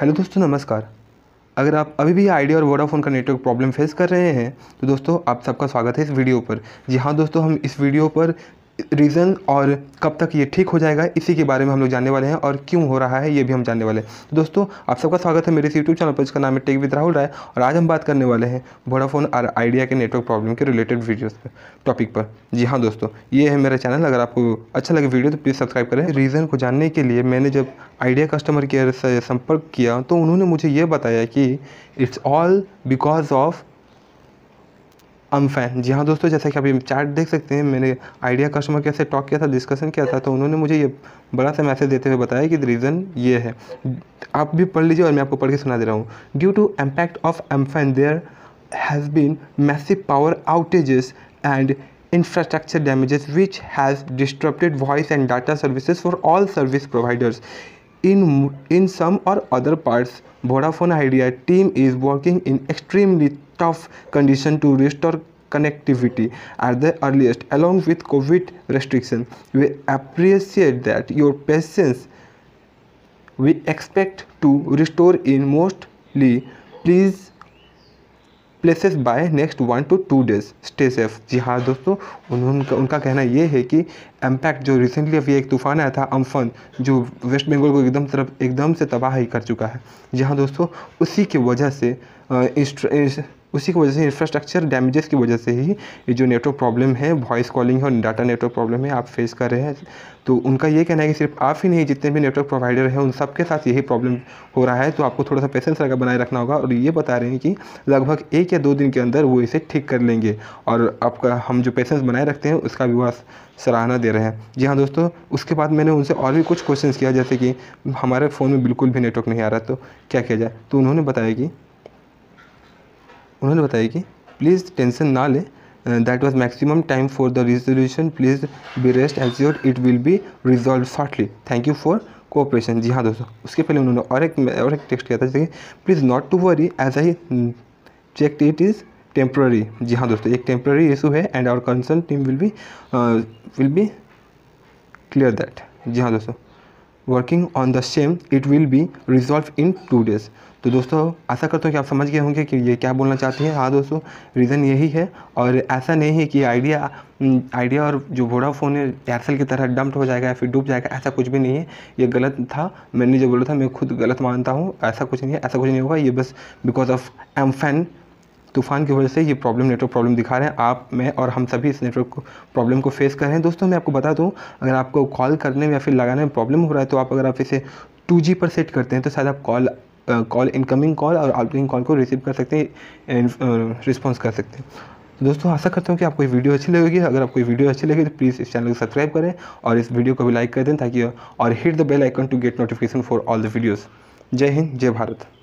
Hello दोस्तों नमस्कार। अगर आप अभी भी आइडिया और वोडाफोन का नेटवर्क प्रॉब्लम फेस कर रहे हैं तो दोस्तों आप सबका स्वागत है इस वीडियो पर। जी हाँ दोस्तों, हम इस वीडियो पर रीज़न और कब तक ये ठीक हो जाएगा इसी के बारे में हम लोग जानने वाले हैं और क्यों हो रहा है ये भी हम जानने वाले हैं। दोस्तों आप सबका स्वागत है मेरे इस यूट्यूब चैनल पर जिसका नाम है टेक विद राहुल राय और आज हम बात करने वाले हैं वोडाफोन और आइडिया के नेटवर्क प्रॉब्लम के रिलेटेड वीडियोस पर टॉपिक पर। जी हाँ दोस्तों, ये है मेरा चैनल, अगर आपको अच्छा लगे वीडियो तो प्लीज़ सब्सक्राइब करें। रीज़न को जानने के लिए मैंने जब आइडिया कस्टमर केयर से संपर्क किया तो उन्होंने मुझे ये बताया कि it's all because of Amphan. जी हाँ दोस्तों, जैसा कि आप ये चैट देख सकते हैं, मैंने आइडिया कस्टमर केयर से टॉक किया था, डिस्कशन किया था, तो उन्होंने मुझे ये बड़ा सा मैसेज देते हुए बताया कि रीज़न ये है। आप भी पढ़ लीजिए और मैं आपको पढ़ के सुना दे रहा हूँ। Due to impact of Amphan there has been massive power outages and infrastructure damages which has disrupted voice and data services for all service providers. In some or other parts, Vodafone Idea team is working in extremely tough condition to restore connectivity at the earliest, along with COVID restrictions. We appreciate that your patience. We expect to restore in mostly please places by next 1 to 2 days. Stay safe. जी हाँ दोस्तों, उनका कहना ये है कि impact जो recently अभी एक तूफान आया था अम्फन, जो वेस्ट बंगाल को एकदम से तबाही कर चुका है। जी हाँ दोस्तों, उसी की वजह से इंफ्रास्ट्रक्चर डैमेजेस की वजह से ही ये जो नेटवर्क प्रॉब्लम है, वॉइस कॉलिंग और डाटा नेटवर्क प्रॉब्लम है आप फेस कर रहे हैं। तो उनका ये कहना है कि सिर्फ आप ही नहीं, जितने भी नेटवर्क प्रोवाइडर हैं उन सबके साथ यही प्रॉब्लम हो रहा है, तो आपको थोड़ा सा पेशेंस बनाए रखना होगा। और ये बता रहे हैं कि लगभग 1 या 2 दिन के अंदर वो इसे ठीक कर लेंगे और आपका हम जो पेशेंस बनाए रखते हैं उसका भी वह सराहना दे रहे हैं। जी हाँ दोस्तों, उसके बाद मैंने उनसे और भी कुछ क्वेश्चन किया, जैसे कि हमारे फ़ोन में बिल्कुल भी नेटवर्क नहीं आ रहा तो क्या किया जाए। तो उन्होंने बताया कि प्लीज़ टेंशन ना ले, that was maximum time for the resolution, please be rest assured it will be resolve shortly, thank you for cooperation. जी हाँ दोस्तों, उसके पहले उन्होंने और एक टेक्स्ट किया था, जैसे please not to worry as I check it is temporary. जी हाँ दोस्तों, एक टेम्प्ररी इशू है and our concern team will be clear that. जी हाँ दोस्तों, working on the same, it will be resolve in 2 days. तो दोस्तों आशा करता हूँ कि आप समझ गए होंगे कि ये क्या बोलना चाहते हैं। हाँ दोस्तों, रीज़न यही है और ऐसा नहीं है कि आइडिया और जो वोडाफोन है एयरसेल की तरह डंप हो जाएगा या फिर डूब जाएगा, ऐसा कुछ भी नहीं है। ये गलत था, मैंने जो बोला था मैं खुद गलत मानता हूँ, ऐसा कुछ नहीं होगा। ये बस बिकॉज ऑफ अम्फन तूफान की वजह से ये प्रॉब्लम नेटवर्क प्रॉब्लम दिखा रहे हैं। आप, मैं और हम सभी इस नेटवर्क प्रॉब्लम को फेस कर रहे हैं। दोस्तों मैं आपको बता दूं, अगर आपको कॉल करने में या फिर लगाने में प्रॉब्लम हो रहा है तो अगर आप इसे 2G पर सेट करते हैं तो शायद आप कॉल इनकमिंग कॉल और आउटगोइंग कॉल को रिसीव कर सकते हैं, रिस्पॉन्स कर सकते हैं। दोस्तों आशा करता हूँ कि आपको ये वीडियो अच्छी लगेगी। अगर आपको ये वीडियो अच्छी लगी तो प्लीज़ इस चैनल को सब्सक्राइब करें और इस वीडियो को भी लाइक कर दें ताकि, और hit the bell icon to get notification for all the videos. जय हिंद, जय भारत।